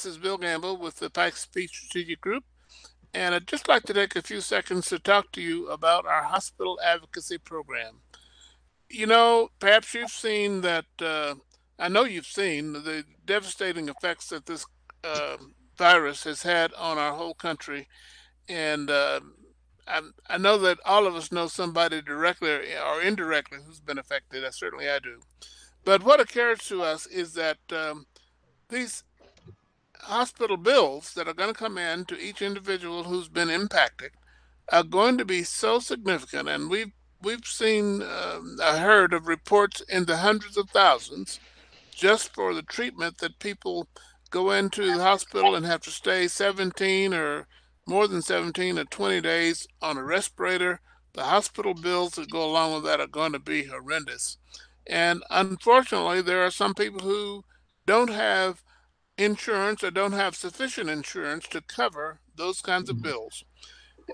This is Bill Gamble with the Pikes Peak Strategic Group, and I'd just like to take a few seconds to talk to you about our Hospital Advocacy Program. You know, perhaps you've seen that, I know you've seen the devastating effects that this virus has had on our whole country, and I know that all of us know somebody directly or indirectly who's been affected. Certainly I do. But what occurs to us is that these hospital bills that are going to come in to each individual who's been impacted are going to be so significant, and we've seen heard of reports in the hundreds of thousands just for the treatment that people go into the hospital and have to stay 17 or more than 17 or 20 days on a respirator. The hospital bills that go along with that are going to be horrendous. And unfortunately, there are some people who don't have insurance or don't have sufficient insurance to cover those kinds of bills.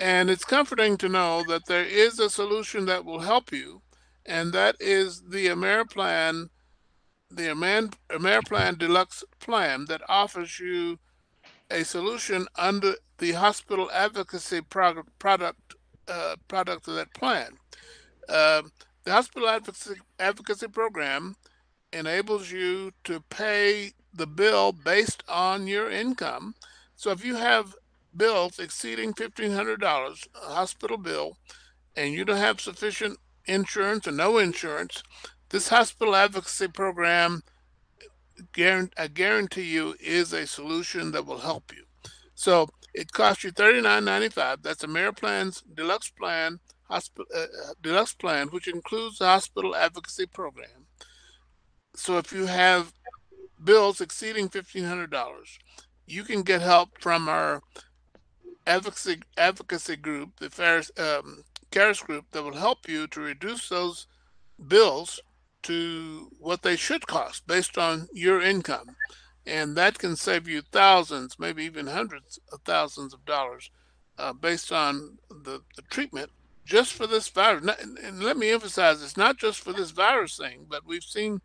And it's comforting to know that there is a solution that will help you, and that is the AmeriPlan, AmeriPlan Deluxe Plan that offers you a solution under the hospital advocacy product of that plan. The Hospital Advocacy Program enables you to pay the bill based on your income. So if you have bills exceeding $1,500, a hospital bill, and you don't have sufficient insurance or no insurance, this hospital advocacy program, I guarantee you, is a solution that will help you. So it costs you $39.95. That's AmeriPlan's Deluxe Plan, which includes the hospital advocacy program. So if you have bills exceeding $1,500, you can get help from our advocacy group, the Caris group, that will help you to reduce those bills to what they should cost based on your income. And that can save you thousands, maybe even hundreds of thousands of dollars based on the treatment just for this virus. And let me emphasize, it's not just for this virus thing, but we've seen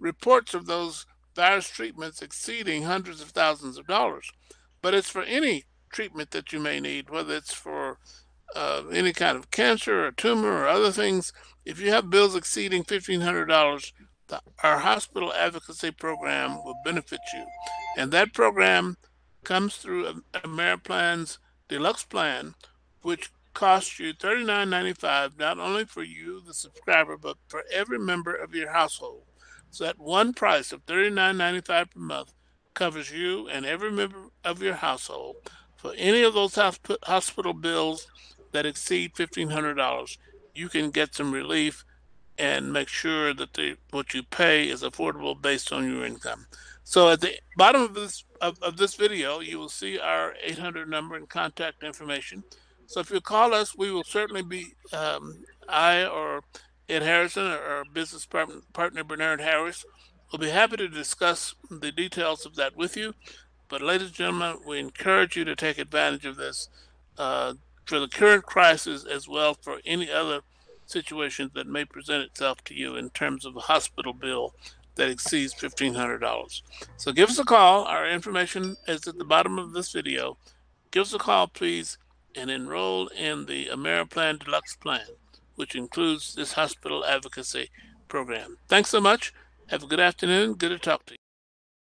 reports of those virus treatments exceeding hundreds of thousands of dollars. But it's for any treatment that you may need, whether it's for any kind of cancer or tumor or other things. If you have bills exceeding $1,500, our hospital advocacy program will benefit you. And that program comes through AmeriPlan's Deluxe Plan, which costs you $39.95, not only for you, the subscriber, but for every member of your household. So that one price of $39.95 per month covers you and every member of your household for any of those hospital bills that exceed $1,500. You can get some relief and make sure that what you pay is affordable based on your income. So at the bottom of this video, you will see our 800 number and contact information. So if you call us, we will certainly be, I or Ed Harrison or our business partner Bernard Harris will be happy to discuss the details of that with you. But ladies and gentlemen, we encourage you to take advantage of this for the current crisis as well for any other situation that may present itself to you in terms of a hospital bill that exceeds $1,500. So give us a call. Our information is at the bottom of this video. Give us a call, please, and enroll in the AmeriPlan Deluxe Plan, which includes this hospital advocacy program. Thanks so much. Have a good afternoon. Good to talk to you.